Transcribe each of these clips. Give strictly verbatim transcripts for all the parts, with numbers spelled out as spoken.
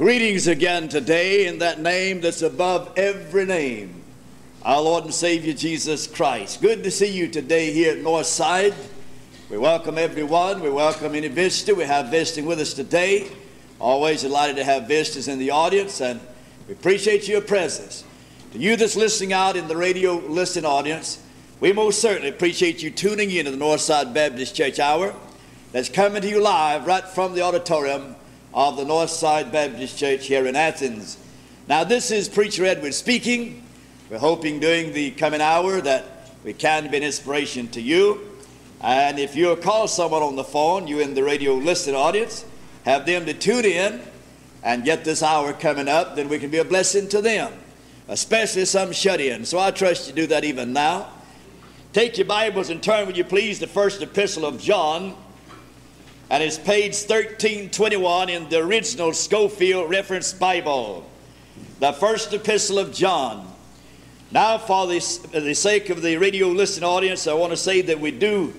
Greetings again today in that name that's above every name, our Lord and Savior Jesus Christ. Good to see you today here at Northside. We welcome everyone. We welcome any visitor. We have visiting with us today. Always delighted to have visitors in the audience, and we appreciate your presence. To you that's listening out in the radio listening audience, we most certainly appreciate you tuning in to the Northside Baptist Church Hour that's coming to you live right from the auditorium of the Northside Baptist Church here in Athens. Now, this is Preacher Edwards speaking. We're hoping during the coming hour that we can be an inspiration to you. And if you'll call someone on the phone, you in the radio listening audience, have them to tune in and get this hour coming up, then we can be a blessing to them, especially some shut-in. So I trust you do that even now. Take your Bibles and turn, when you please, the first epistle of John. And it's page thirteen twenty-one in the original Scofield Reference Bible. The first epistle of John. Now, for the, the sake of the radio listening audience, I want to say that we do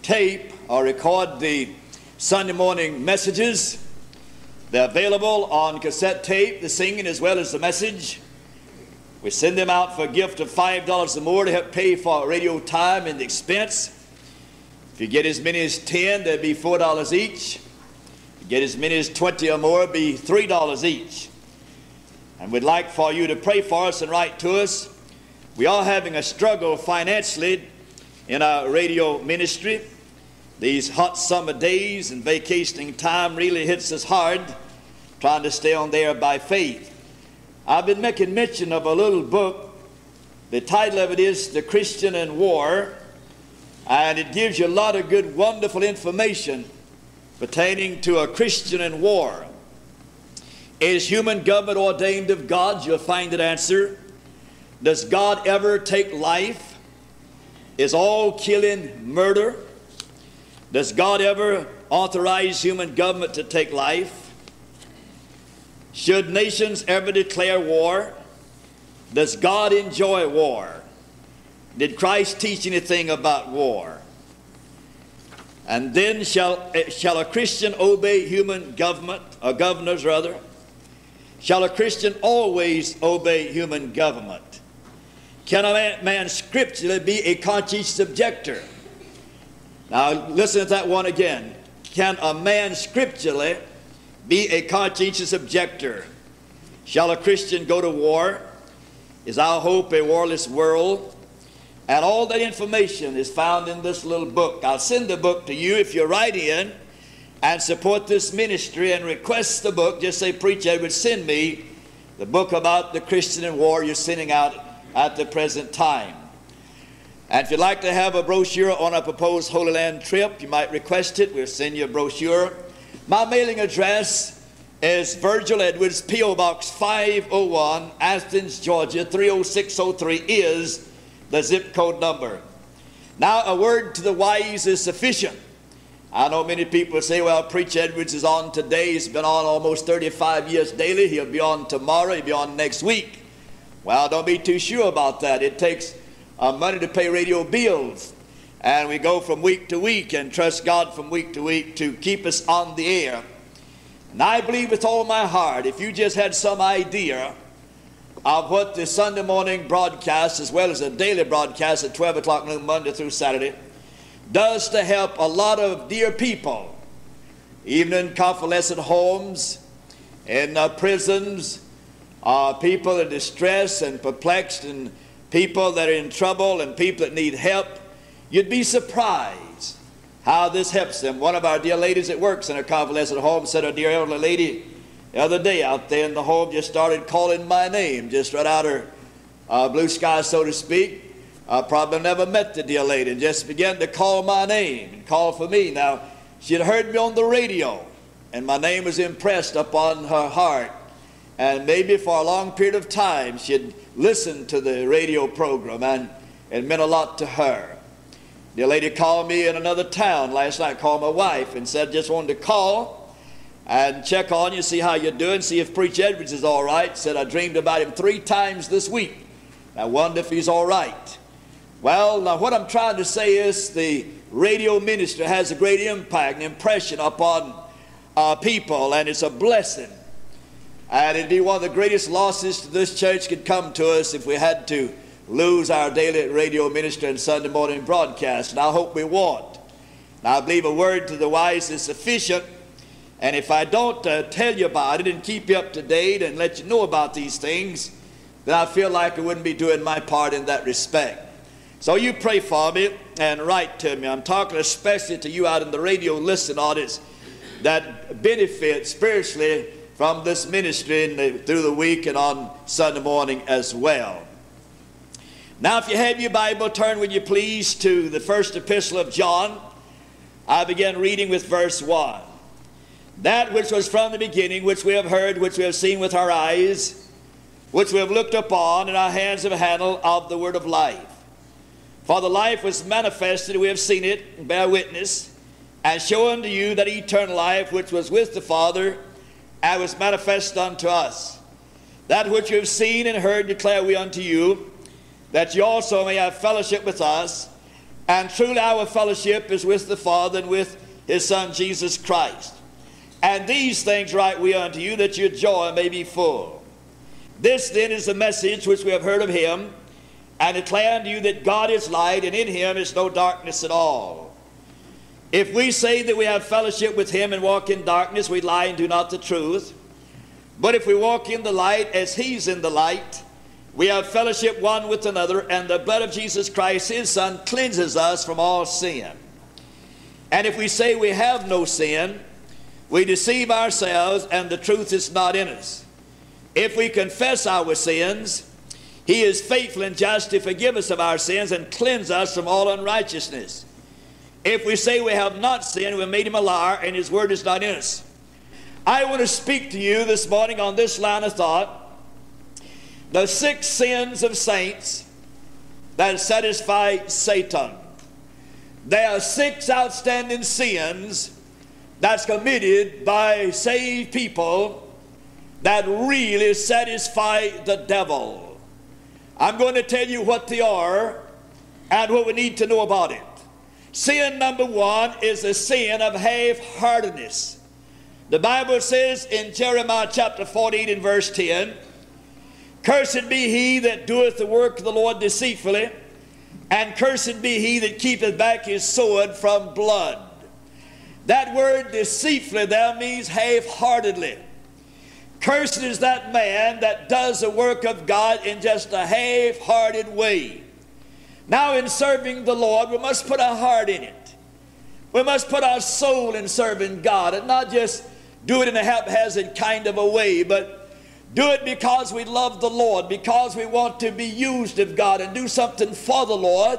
tape or record the Sunday morning messages. They're available on cassette tape, the singing as well as the message. We send them out for a gift of five dollars or more to help pay for radio time and expense. If you get as many as ten, that'd be four dollars each. If you get as many as twenty or more, it'd be three dollars each. And we'd like for you to pray for us and write to us. We are having a struggle financially in our radio ministry. These hot summer days and vacationing time really hits us hard, trying to stay on there by faith. I've been making mention of a little book. The title of it is The Christian in War. And it gives you a lot of good, wonderful information pertaining to a Christian in war. Is human government ordained of God? You'll find an answer. Does God ever take life? Is all killing murder? Does God ever authorize human government to take life? Should nations ever declare war? Does God enjoy war? Did Christ teach anything about war? And then shall, shall a Christian obey human government, or governors rather? Shall a Christian always obey human government? Can a man, man scripturally be a conscientious objector? Now listen to that one again. Can a man scripturally be a conscientious objector? Shall a Christian go to war? Is our hope a warless world? And all that information is found in this little book. I'll send the book to you if you write in and support this ministry and request the book. Just say, Preacher Edwards, send me the book about the Christian in War you're sending out at the present time. And if you'd like to have a brochure on our proposed Holy Land trip, you might request it. We'll send you a brochure. My mailing address is Virgil Edwards, P O Box five oh one, Athens, Georgia, three oh six oh three is the zip code number. Now, a word to the wise is sufficient. I know many people say, well, Preacher Edwards is on today. He's been on almost thirty-five years daily. He'll be on tomorrow. He'll be on next week. Well, don't be too sure about that. It takes uh, money to pay radio bills. And we go from week to week and trust God from week to week to keep us on the air. And I believe with all my heart, if you just had some idea of what the Sunday morning broadcast, as well as the daily broadcast at twelve o'clock noon, Monday through Saturday, does to help a lot of dear people, even in convalescent homes, in uh, prisons, uh, people in distress and perplexed, and people that are in trouble, and people that need help. You'd be surprised how this helps them. One of our dear ladies that works in a convalescent home said, a dear elderly lady, the other day out there in the home, just started calling my name, just right out of her uh, blue sky, so to speak. I probably never met the dear lady, and just began to call my name and call for me. Now, she had heard me on the radio, and my name was impressed upon her heart. And maybe for a long period of time, she had listened to the radio program, and it meant a lot to her. The lady called me in another town last night, called my wife, and said, just wanted to call and check on you, see how you're doing, see if Preacher Edwards is all right. Said, I dreamed about him three times this week. I wonder if he's all right. Well, now what I'm trying to say is the radio ministry has a great impact and impression upon uh, people, and it's a blessing. And it'd be one of the greatest losses to this church could come to us if we had to lose our daily radio ministry and Sunday morning broadcast, and I hope we won't. And I believe a word to the wise is sufficient, and if I don't uh, tell you about it and keep you up to date and let you know about these things, then I feel like I wouldn't be doing my part in that respect. So you pray for me and write to me. I'm talking especially to you out in the radio listen audience that benefit spiritually from this ministry in the, through the week and on Sunday morning as well. Now, if you have your Bible, turn with you please to the first epistle of John. I begin reading with verse one. That which was from the beginning, which we have heard, which we have seen with our eyes, which we have looked upon, and our hands have handled of the word of life. For the life was manifested, we have seen it, and bear witness, and show unto you that eternal life which was with the Father, and was manifest unto us. That which you have seen and heard declare we unto you, that you also may have fellowship with us. And truly our fellowship is with the Father and with his Son Jesus Christ. And these things write we unto you, that your joy may be full. This then is the message which we have heard of him, and declare unto you that God is light, and in him is no darkness at all. If we say that we have fellowship with him and walk in darkness, we lie and do not the truth. But if we walk in the light as he's in the light, we have fellowship one with another, and the blood of Jesus Christ, his Son, cleanses us from all sin. And if we say we have no sin, we deceive ourselves, and the truth is not in us. If we confess our sins, he is faithful and just to forgive us of our sins and cleanse us from all unrighteousness. If we say we have not sinned, we made him a liar, and his word is not in us. I want to speak to you this morning on this line of thought: the six sins of saints that satisfy Satan. There are six outstanding sins that's committed by saved people that really satisfy the devil. I'm going to tell you what they are and what we need to know about it. Sin number one is the sin of half-heartedness. The Bible says in Jeremiah chapter forty-eight and verse ten, "Cursed be he that doeth the work of the Lord deceitfully, and cursed be he that keepeth back his sword from blood." That word deceitfully there means half-heartedly. Cursed is that man that does the work of God in just a half-hearted way. Now, in serving the Lord, we must put our heart in it. We must put our soul in serving God, and not just do it in a haphazard kind of a way, but do it because we love the Lord, because we want to be used of God and do something for the Lord,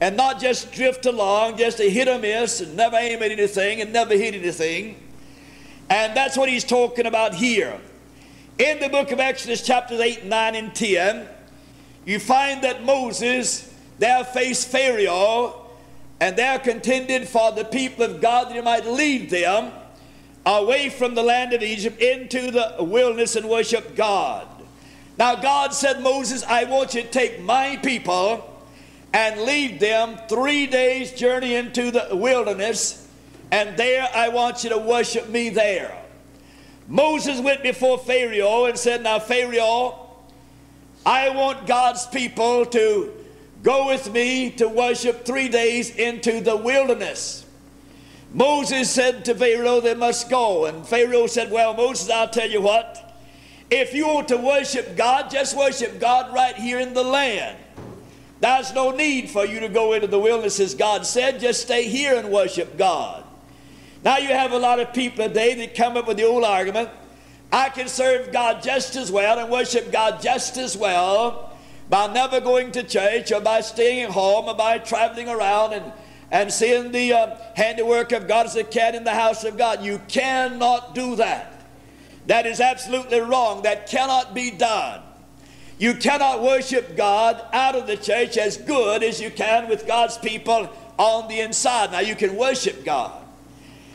and not just drift along, just a hit or miss, and never aim at anything and never hit anything. And that's what he's talking about here. In the book of Exodus chapters eight, nine, and ten, you find that Moses there faced Pharaoh, and there contended for the people of God that he might lead them away from the land of Egypt into the wilderness and worship God. Now God said, "Moses, I want you to take my people and lead them three days' journey into the wilderness, and there I want you to worship me there." Moses went before Pharaoh and said, "Now Pharaoh, I want God's people to go with me to worship three days into the wilderness." Moses said to Pharaoh, "They must go." And Pharaoh said, "Well, Moses, I'll tell you what. If you want to worship God, just worship God right here in the land. There's no need for you to go into the wilderness, as God said. Just stay here and worship God." Now you have a lot of people today that come up with the old argument, "I can serve God just as well and worship God just as well by never going to church, or by staying at home, or by traveling around and and seeing the uh, handiwork of God as a cat in the house of God." You cannot do that. That is absolutely wrong. That cannot be done. You cannot worship God out of the church as good as you can with God's people on the inside. Now, you can worship God.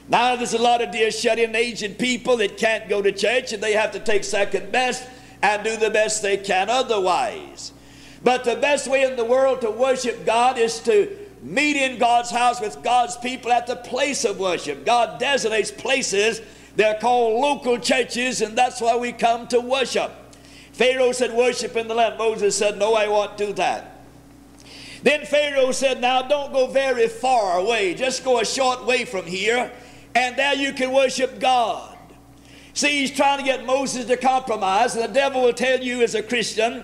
Now, there's a lot of dear shut-in aged people that can't go to church, and they have to take second best and do the best they can otherwise. But the best way in the world to worship God is to meet in God's house with God's people at the place of worship. God designates places They're called local churches, and that's why we come to worship. Pharaoh said, worship in the land. Moses said, no, I won't do that. Then Pharaoh said, now don't go very far away. Just go a short way from here, and there you can worship God. See, he's trying to get Moses to compromise, and the devil will tell you as a Christian,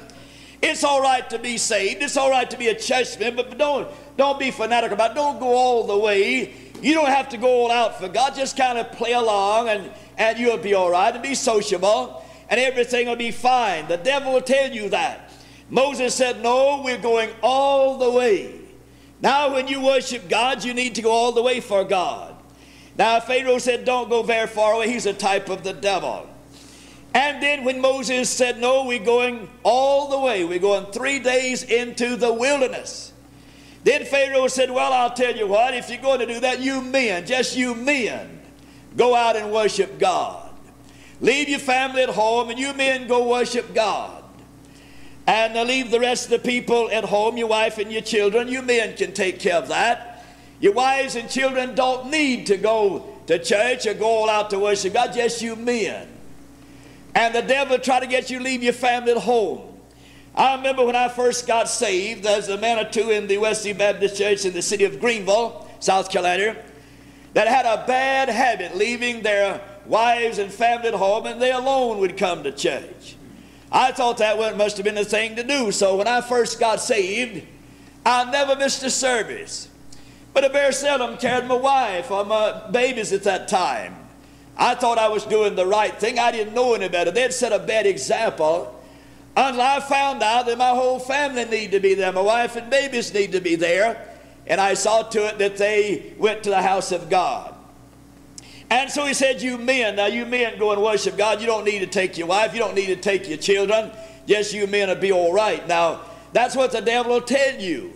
it's all right to be saved. It's all right to be a churchman, but don't, don't be fanatical about it. Don't go all the way. You don't have to go all out for God. Just kind of play along, and, and you'll be all right, and be sociable, and everything will be fine. The devil will tell you that. Moses said, no, we're going all the way. Now when you worship God, you need to go all the way for God. Now Pharaoh said, don't go very far away. He's a type of the devil. And then when Moses said, no, we're going all the way. We're going three days into the wilderness. Then Pharaoh said, well, I'll tell you what, if you're going to do that, you men, just you men, go out and worship God. Leave your family at home, and you men go worship God. And leave the rest of the people at home, your wife and your children. You men can take care of that. Your wives and children don't need to go to church or go all out to worship God, just you men. And the devil try to get you to leave your family at home. I remember when I first got saved, there's a man or two in the Wesleyan Baptist Church in the city of Greenville, South Carolina, that had a bad habit, leaving their wives and family at home, and they alone would come to church. I thought that must have been the thing to do. So when I first got saved, I never missed a service. But I very seldom carried my wife or my babies at that time. I thought I was doing the right thing. I didn't know any better. They'd set a bad example until I found out that my whole family needed to be there. My wife and babies need to be there. And I saw to it that they went to the house of God. And so he said, you men, now you men go and worship God. You don't need to take your wife. You don't need to take your children. Just you men will be all right. Now, that's what the devil will tell you.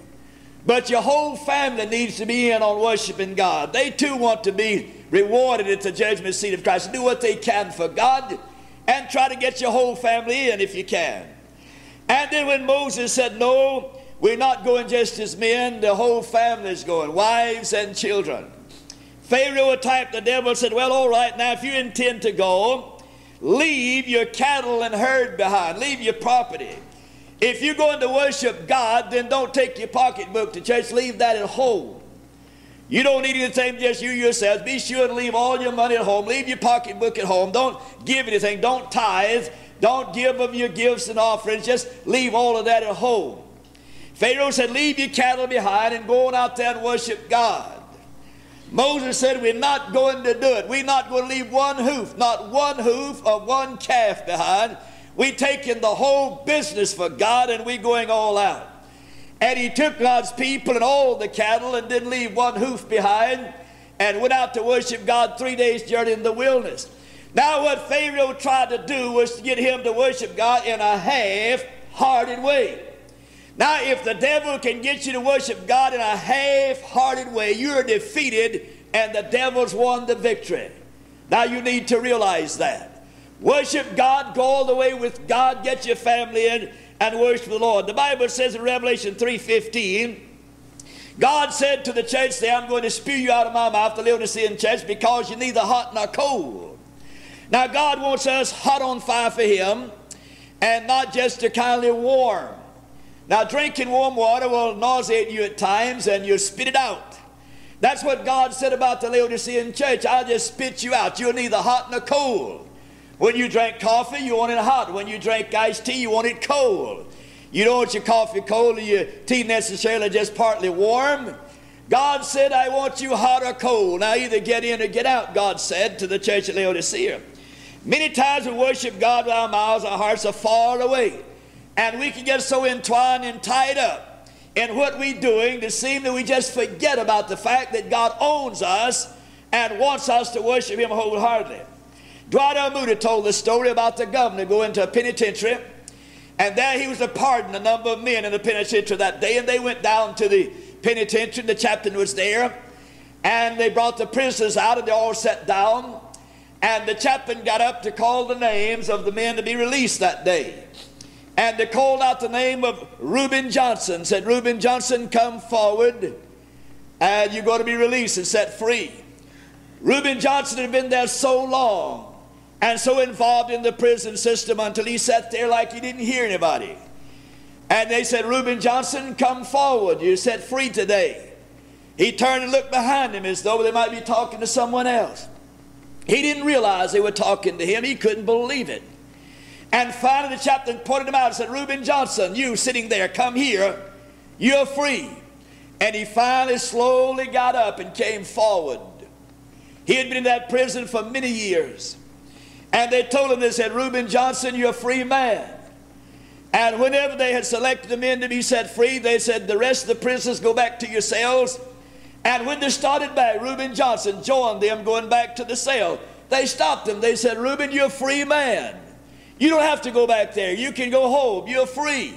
But your whole family needs to be in on worshiping God. They too want to be rewarded at the judgment seat of Christ. Do what they can for God, and try to get your whole family in if you can. And then when Moses said, no, we're not going just as men, the whole family's going, wives and children. Pharaoh typed the devil, said, well, all right, now if you intend to go, leave your cattle and herd behind, leave your property. If you're going to worship God, then don't take your pocketbook to church. Leave that at home. You don't need anything, just you yourselves. Be sure to leave all your money at home. Leave your pocketbook at home. Don't give anything. Don't tithe. Don't give of your gifts and offerings. Just leave all of that at home. Pharaoh said, leave your cattle behind and go on out there and worship God. Moses said, we're not going to do it. We're not going to leave one hoof, not one hoof or one calf behind. We're taking the whole business for God, and we're going all out. And he took God's people and all the cattle and didn't leave one hoof behind, and went out to worship God three days' journey in the wilderness. Now what Pharaoh tried to do was to get him to worship God in a half-hearted way. Now if the devil can get you to worship God in a half-hearted way, you're defeated and the devil's won the victory. Now you need to realize that. Worship God, go all the way with God, get your family in, and worship the Lord. The Bible says in Revelation three fifteen, God said to the church there, I'm going to spew you out of my mouth, the Laodicean church, because you're neither hot nor cold. Now God wants us hot on fire for him, and not just to kindly warm. Now drinking warm water will nauseate you at times, and you'll spit it out. That's what God said about the Laodicean church. I'll just spit you out. You're neither hot nor cold. When you drink coffee, you want it hot. When you drink iced tea, you want it cold. You don't want your coffee cold or your tea necessarily just partly warm. God said, I want you hot or cold. Now either get in or get out, God said to the church at Laodicea. Many times we worship God with our mouths, our hearts are far away. And we can get so entwined and tied up in what we're doing to seem that we just forget about the fact that God owns us and wants us to worship him wholeheartedly. Dwight L. Moody told the story about the governor going to a penitentiary, and there he was to pardon a number of men in the penitentiary that day, and they went down to the penitentiary, and the chaplain was there, and they brought the prisoners out, and they all sat down, and the chaplain got up to call the names of the men to be released that day, and they called out the name of Reuben Johnson, said, Reuben Johnson, come forward, and you're going to be released and set free. Reuben Johnson had been there so long and so involved in the prison system until he sat there like he didn't hear anybody. And they said, "Reuben Johnson, come forward. You're set free today." He turned and looked behind him as though they might be talking to someone else. He didn't realize they were talking to him. He couldn't believe it. And finally the chaplain pointed him out and said, "Reuben Johnson, you sitting there, come here. You're free." And he finally slowly got up and came forward. He had been in that prison for many years. And they told him, they said, "Reuben Johnson, you're a free man." And whenever they had selected the men to be set free, they said, "The rest of the prisoners, go back to your cells." And when they started back, Reuben Johnson joined them going back to the cell. They stopped him. They said, "Reuben, you're a free man. You don't have to go back there. You can go home. You're free."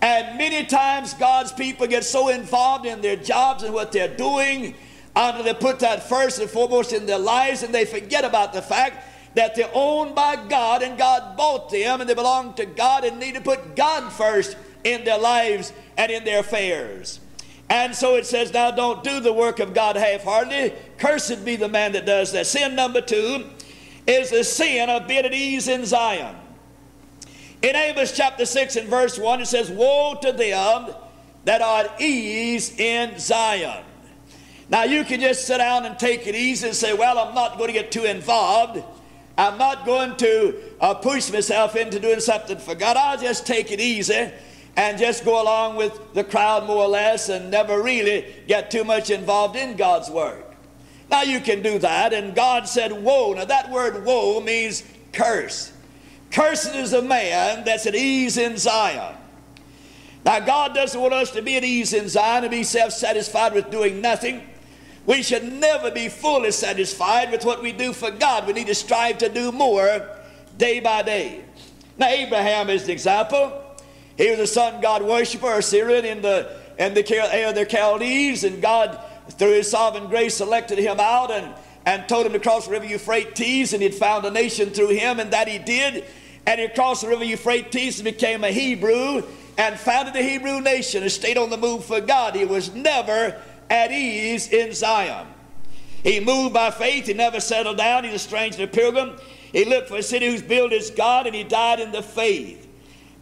And many times God's people get so involved in their jobs and what they're doing until they put that first and foremost in their lives, and they forget about the fact that they're owned by God and God bought them and they belong to God and need to put God first in their lives and in their affairs. And so it says, now don't do the work of God half-heartedly. Cursed be the man that does that. Sin number two is the sin of being at ease in Zion. In Amos chapter six and verse one, it says, "Woe to them that are at ease in Zion." Now you can just sit down and take it easy and say, "Well, I'm not going to get too involved. I'm not going to uh, push myself into doing something for God. I'll just take it easy and just go along with the crowd more or less and never really get too much involved in God's word." Now you can do that. And God said, "Woe." Now that word "woe" means curse. Cursed is a man that's at ease in Zion. Now God doesn't want us to be at ease in Zion and be self-satisfied with doing nothing. We should never be fully satisfied with what we do for God. We need to strive to do more day by day. Now Abraham is an example. He was a sun god worshiper, a Syrian in the, in the of the Chaldees, and God, through his sovereign grace, selected him out and, and told him to cross the river Euphrates, and he'd found a nation through him, and that he did. And he crossed the river Euphrates and became a Hebrew and founded the Hebrew nation and stayed on the move for God. He was never at ease in Zion. He moved by faith. He never settled down. He's a stranger and a pilgrim. He looked for a city whose builder is God, and he died in the faith.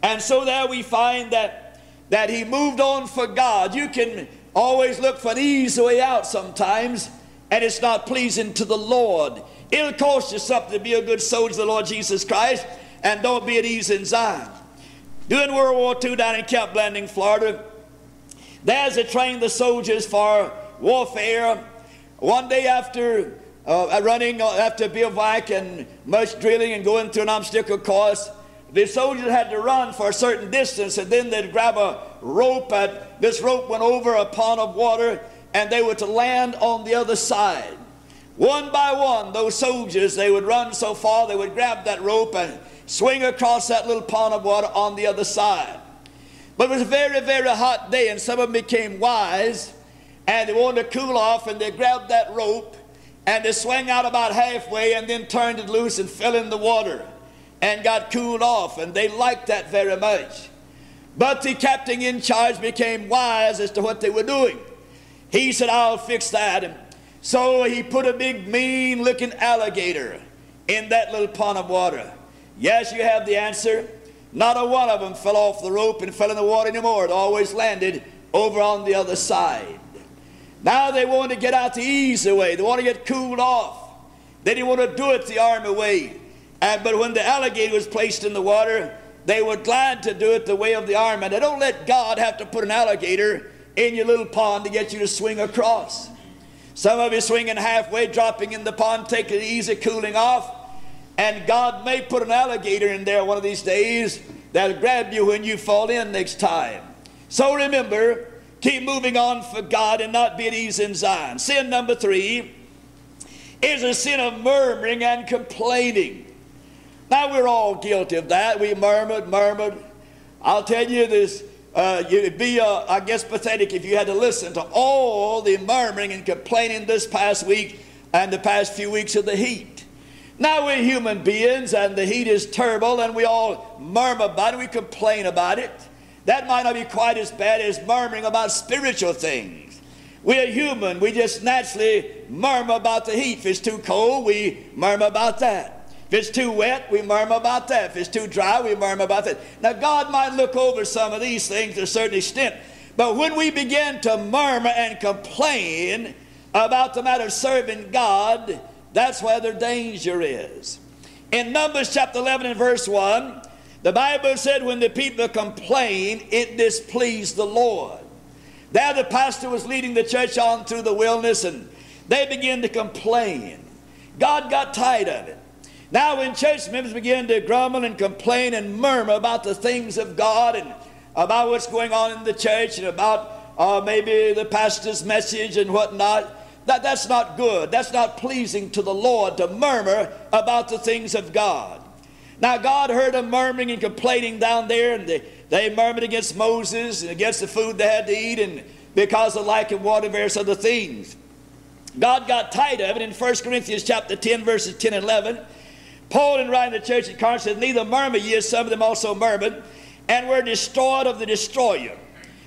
And so there we find that, that he moved on for God. You can always look for an easy way out sometimes, and it's not pleasing to the Lord. It'll cost you something to be a good soldier of the Lord Jesus Christ, and don't be at ease in Zion. During World War Two down in Camp Blanding, Florida, there's a train the soldiers for warfare. One day after uh, running after bivouac and much drilling and going through an obstacle course, the soldiers had to run for a certain distance, and then they'd grab a rope, and this rope went over a pond of water, and they were to land on the other side. One by one, those soldiers, they would run so far, they would grab that rope and swing across that little pond of water on the other side. But it was a very, very hot day, and some of them became wise, and they wanted to cool off, and they grabbed that rope, and they swung out about halfway, and then turned it loose and fell in the water and got cooled off, and they liked that very much. But the captain in charge became wise as to what they were doing. He said, "I'll fix that." And so he put a big, mean-looking alligator in that little pond of water. Yes, you have the answer. Not a one of them fell off the rope and fell in the water anymore. It always landed over on the other side. Now they wanted to get out the easy way. They wanted to get cooled off. They didn't want to do it the army way. And, but when the alligator was placed in the water, they were glad to do it the way of the army. Now don't let God have to put an alligator in your little pond to get you to swing across. Some of you swinging halfway, dropping in the pond, taking it easy, cooling off. And God may put an alligator in there one of these days that'll grab you when you fall in next time. So remember, keep moving on for God and not be at ease in Zion. Sin number three is a sin of murmuring and complaining. Now we're all guilty of that. We murmured, murmured. I'll tell you this, uh, it'd be, uh, I guess, pathetic if you had to listen to all the murmuring and complaining this past week and the past few weeks of the heat. Now we're human beings, and the heat is terrible, and we all murmur about it, we complain about it. That might not be quite as bad as murmuring about spiritual things. We're human. We just naturally murmur about the heat. If it's too cold, we murmur about that. If it's too wet, we murmur about that. If it's too dry, we murmur about that. Now, God might look over some of these things to a certain extent, but when we begin to murmur and complain about the matter of serving God, that's where the danger is. In Numbers chapter eleven and verse one, the Bible said when the people complained, it displeased the Lord. There the pastor was leading the church on through the wilderness, and they began to complain. God got tired of it. Now when church members began to grumble and complain and murmur about the things of God and about what's going on in the church and about uh, maybe the pastor's message and whatnot, that, that's not good. That's not pleasing to the Lord, to murmur about the things of God. Now God heard them murmuring and complaining down there, and they, they murmured against Moses and against the food they had to eat, and because of lack of water, various other things. God got tired of it. In First Corinthians chapter ten, verses ten and eleven, Paul, in writing to the church at Corinth, said, "Neither murmur ye, some of them also murmured, and were destroyed of the destroyer."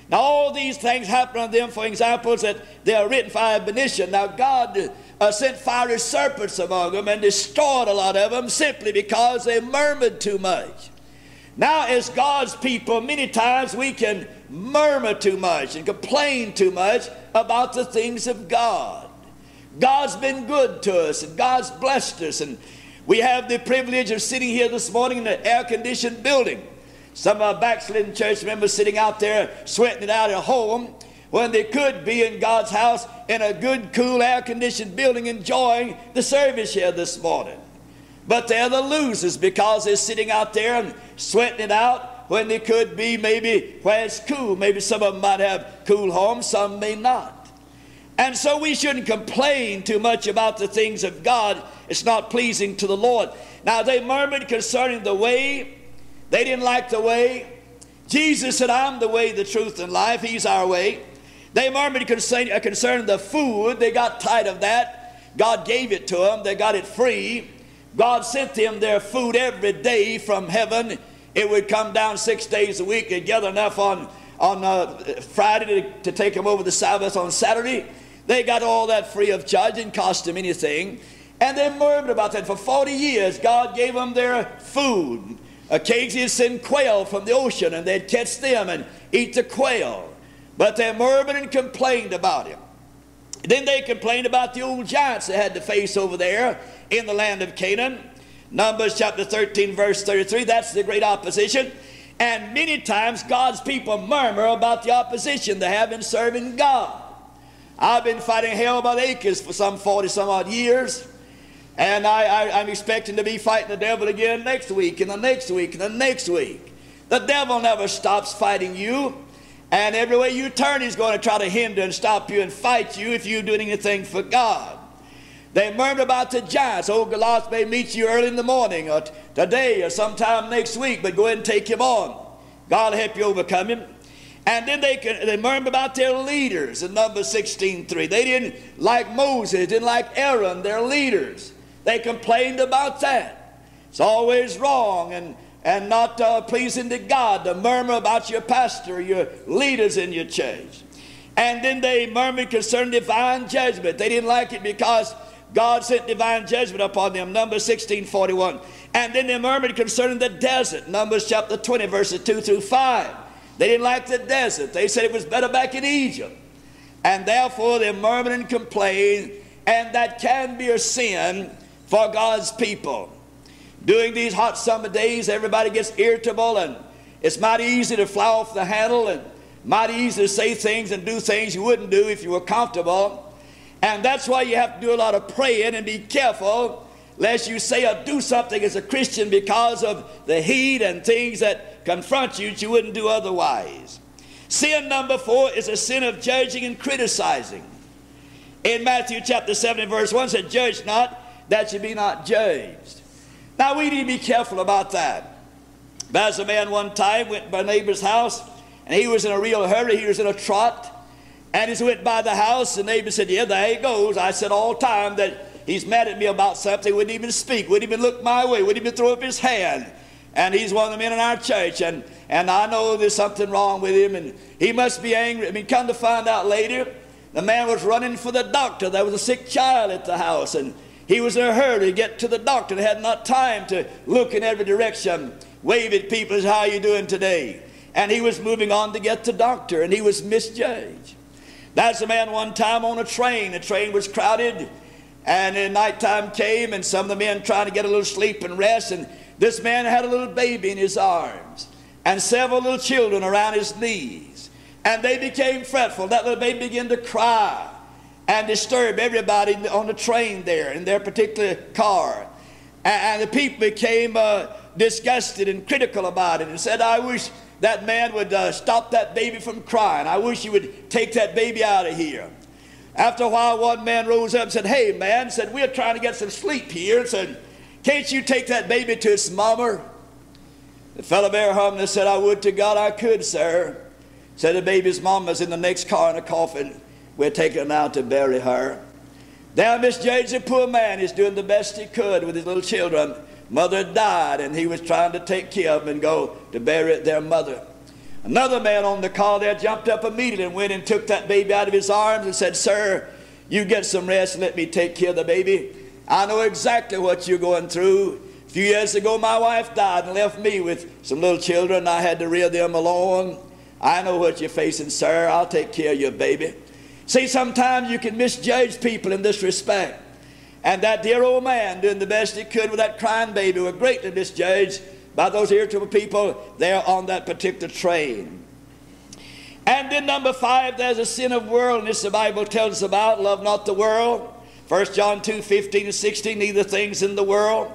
Now all these things happen unto them for examples, that they are written for admonition. Now God uh, sent fiery serpents among them and destroyed a lot of them simply because they murmured too much. Now as God's people, many times we can murmur too much and complain too much about the things of God. God's been good to us, and God's blessed us, and we have the privilege of sitting here this morning in an air-conditioned building. Some of our backslidden church members sitting out there sweating it out at home when they could be in God's house in a good, cool, air-conditioned building enjoying the service here this morning. But they're the losers because they're sitting out there and sweating it out when they could be maybe where it's cool. Maybe some of them might have cool homes, some may not. And so we shouldn't complain too much about the things of God. It's not pleasing to the Lord. Now they murmured concerning the way. They didn't like the way. Jesus said, "I'm the way, the truth, and life." He's our way. They murmured concerning the food. They got tired of that. God gave it to them. They got it free. God sent them their food every day from heaven. It would come down six days a week. They'd gather enough on, on uh, Friday to, to take them over the Sabbath on Saturday. They got all that free of charge. Didn't cost them anything. And they murmured about that. For forty years, God gave them their food. Occasionally send quail from the ocean, and they'd catch them and eat the quail. But they murmured and complained about him. Then they complained about the old giants they had to face over there in the land of Canaan. Numbers chapter thirteen, verse thirty-three, that's the great opposition. And many times God's people murmur about the opposition they have in serving God. I've been fighting hell by the acres for some forty some odd years. And I, I, I'm expecting to be fighting the devil again next week, and the next week, and the next week. The devil never stops fighting you. And every way you turn, he's going to try to hinder and stop you and fight you if you do anything for God. They murmured about the giants. "Oh, Goliath may meet you early in the morning, or today, or sometime next week, but go ahead and take him on. God will help you overcome him." And then they, they murmured about their leaders in Numbers sixteen three. They didn't like Moses, didn't like Aaron, their leaders. They complained about that. It's always wrong and, and not uh, pleasing to God to murmur about your pastor, your leaders in your church. And then they murmured concerning divine judgment. They didn't like it because God sent divine judgment upon them. Numbers sixteen forty-one. And then they murmured concerning the desert. Numbers chapter twenty, verses two through five. They didn't like the desert. They said it was better back in Egypt. And therefore they murmured and complained. And that can be a sin for God's people. During these hot summer days, everybody gets irritable, and it's mighty easy to fly off the handle, and mighty easy to say things and do things you wouldn't do if you were comfortable. And that's why you have to do a lot of praying and be careful lest you say or do something as a Christian because of the heat and things that confront you that you wouldn't do otherwise. Sin number four is a sin of judging and criticizing. In Matthew chapter seven and verse one, it said, "Judge not, that you be not judged." Now we need to be careful about that. There's a man one time went by a neighbor's house, and he was in a real hurry. He was in a trot, and he went by the house. The neighbor said, "Yeah, there he goes. I said all the time that he's mad at me about something. Wouldn't even speak. Wouldn't even look my way. Wouldn't even throw up his hand. And he's one of the men in our church, and and I know there's something wrong with him, and he must be angry." I mean, come to find out later, The man was running for the doctor. There was a sick child at the house, and he was in a hurry to get to the doctor. They had not time to look in every direction, wave at people, "How are you doing today?" And he was moving on to get the doctor, and he was misjudged. That's a man one time on a train. The train was crowded, and then nighttime came, and some of the men trying to get a little sleep and rest, and this man had a little baby in his arms and several little children around his knees, and they became fretful. That little baby began to cry and disturb everybody on the train there in their particular car, and, and the people became uh, disgusted and critical about it and said, "I wish that man would uh, stop that baby from crying. I wish he would take that baby out of here." After a while, one man rose up and said, "Hey, man," said, "we're trying to get some sleep here," and said, "Can't you take that baby to its mama?" The fellow very humbly said, "I would to God I could, sir." Said, "The baby's mama's in the next car in a coffin. We're taking her out to bury her." Now, misjudged the poor man. He's doing the best he could with his little children. Mother died, and he was trying to take care of them and go to bury their mother. Another man on the call there jumped up immediately and went and took that baby out of his arms and said, "Sir, you get some rest and let me take care of the baby. I know exactly what you're going through. A few years ago, my wife died and left me with some little children, and I had to rear them alone. I know what you're facing, sir. I'll take care of your baby." See, sometimes you can misjudge people in this respect. And that dear old man, doing the best he could with that crying baby, was greatly misjudged by those irritable people there on that particular train. And then number five, there's a sin of worldliness the Bible tells us about. Love not the world. First John two, fifteen and sixteen, neither things in the world.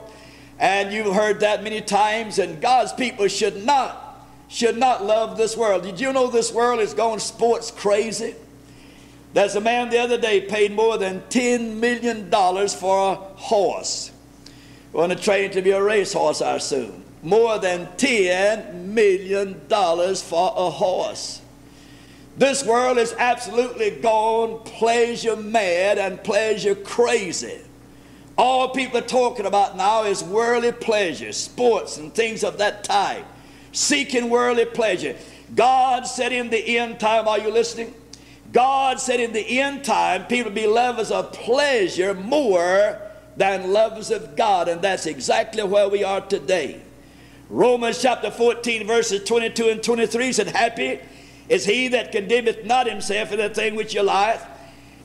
And you've heard that many times. And God's people should not, should not love this world. Did you know this world is going sports crazy? There's a man the other day paid more than ten million dollars for a horse. We're on a train to be a racehorse, I assume. More than ten million dollars for a horse. This world is absolutely gone pleasure mad and pleasure crazy. All people are talking about now is worldly pleasure, sports and things of that type. Seeking worldly pleasure. God said in the end time, are you listening? God said in the end time, people be lovers of pleasure more than lovers of God, and that's exactly where we are today. Romans chapter fourteen, verses twenty-two and twenty-three said, "Happy is he that condemneth not himself in the thing which he lieth,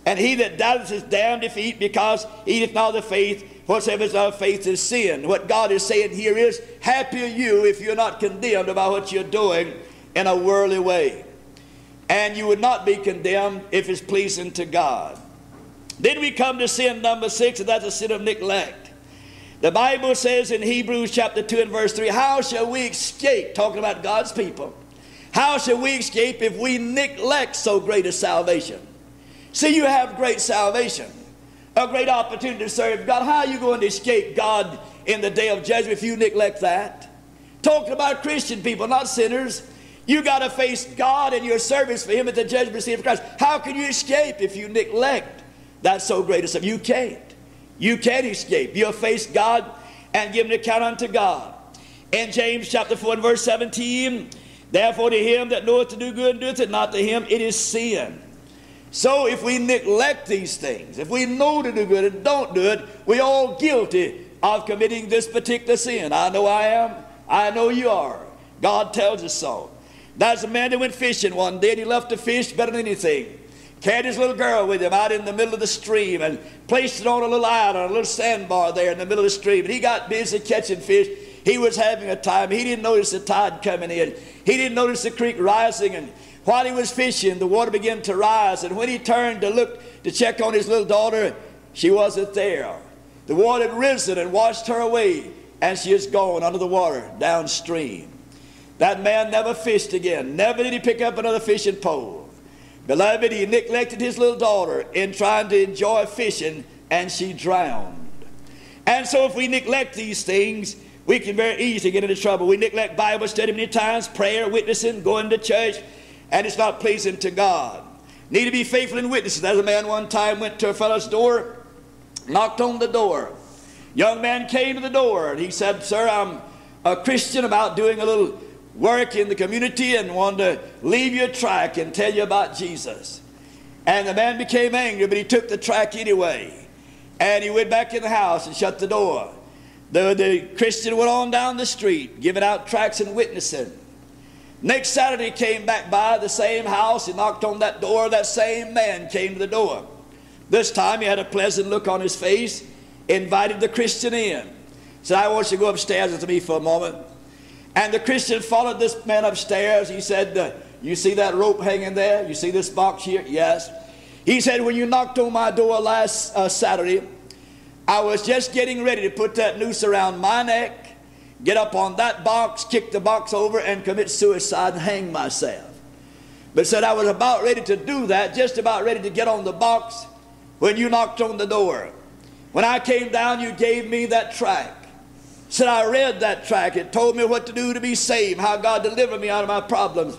and he that doubteth is damned if he eat, because he eateth not of faith, whatsoever is not of faith is sin." What God is saying here is, happy are you if you're not condemned about what you're doing in a worldly way. And you would not be condemned if it's pleasing to God. Then we come to sin number six, and that's a sin of neglect. The Bible says in Hebrews chapter two and verse three, how shall we escape, talking about God's people, how shall we escape if we neglect so great a salvation? See, you have great salvation, a great opportunity to serve God. How are you going to escape God in the day of judgment if you neglect that? Talking about Christian people, not sinners. You got to face God and your service for Him at the judgment seat of Christ. How can you escape if you neglect that so great a sin? You can't. You can't escape. You'll face God and give an account unto God. In James chapter four and verse seventeen, therefore to him that knoweth to do good and doeth it not, to him it is sin. So if we neglect these things, if we know to do good and don't do it, we're all guilty of committing this particular sin. I know I am. I know you are. God tells us so. There's a man that went fishing one day, and he left the fish better than anything. Carried his little girl with him out in the middle of the stream and placed it on a little island, a little sandbar there in the middle of the stream. And he got busy catching fish. He was having a time. He didn't notice the tide coming in. He didn't notice the creek rising. And while he was fishing, the water began to rise. And when he turned to look to check on his little daughter, she wasn't there. The water had risen and washed her away, and she is gone under the water downstream. That man never fished again. Never did he pick up another fishing pole. Beloved, he neglected his little daughter in trying to enjoy fishing, and she drowned. And so if we neglect these things, we can very easily get into trouble. We neglect Bible study many times, prayer, witnessing, going to church, and it's not pleasing to God. Need to be faithful in witnessing. There's a man one time went to a fellow's door, knocked on the door. Young man came to the door, and he said, "Sir, I'm a Christian about doing a little work in the community and want to leave you a tract and tell you about Jesus." And the man became angry, but he took the tract anyway. And he went back in the house and shut the door. The, the Christian went on down the street, giving out tracts and witnessing. Next Saturday, he came back by the same house. He knocked on that door. That same man came to the door. This time, he had a pleasant look on his face, invited the Christian in. Said, I want you to go upstairs with me for a moment. And the Christian followed this man upstairs. He said, you see that rope hanging there? You see this box here? Yes. He said, when you knocked on my door last uh, Saturday, I was just getting ready to put that noose around my neck, get up on that box, kick the box over, and commit suicide and hang myself. But said, I was about ready to do that, just about ready to get on the box, when you knocked on the door. When I came down, you gave me that tract. Said, I read that tract. It told me what to do to be saved, how God delivered me out of my problems.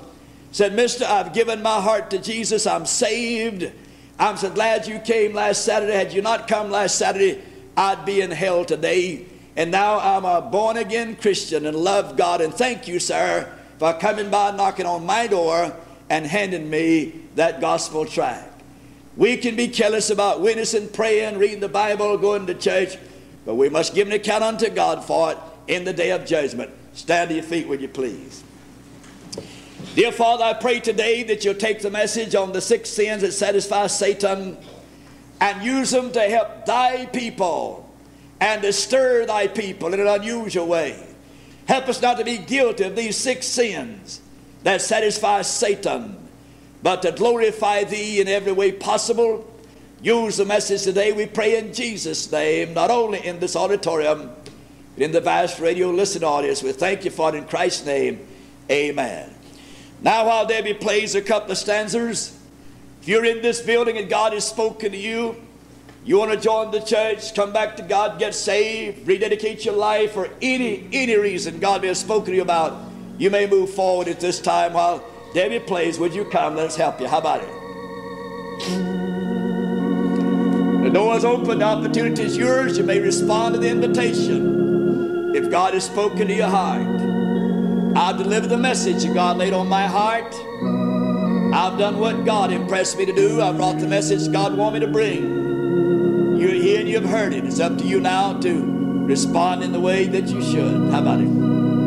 Said, mister, I've given my heart to Jesus. I'm saved. I'm so glad you came last Saturday. Had you not come last Saturday, I'd be in hell today. And now I'm a born-again Christian and love God. And thank you, sir, for coming by, knocking on my door, and handing me that gospel tract. We can be careless about witnessing, praying, reading the Bible, going to church, but we must give an account unto God for it in the day of judgment. Stand to your feet, would you please? Dear Father, I pray today that you'll take the message on the six sins that satisfy Satan and use them to help thy people and to stir thy people in an unusual way. Help us not to be guilty of these six sins that satisfy Satan, but to glorify thee in every way possible. Use the message today, we pray in Jesus' name, not only in this auditorium, but in the vast radio listening audience. We thank you for it in Christ's name. Amen. Now while Debbie plays a couple of stanzas, if you're in this building and God has spoken to you, you want to join the church, come back to God, get saved, rededicate your life, for any, any reason God may have spoken to you about, you may move forward at this time while Debbie plays. Would you come? Let's help you. How about it? The door's open. The opportunity is yours. You may respond to the invitation. If God has spoken to your heart, I've delivered the message that God laid on my heart. I've done what God impressed me to do. I've brought the message God wanted me to bring. You're here and you've heard it. It's up to you now to respond in the way that you should. How about it?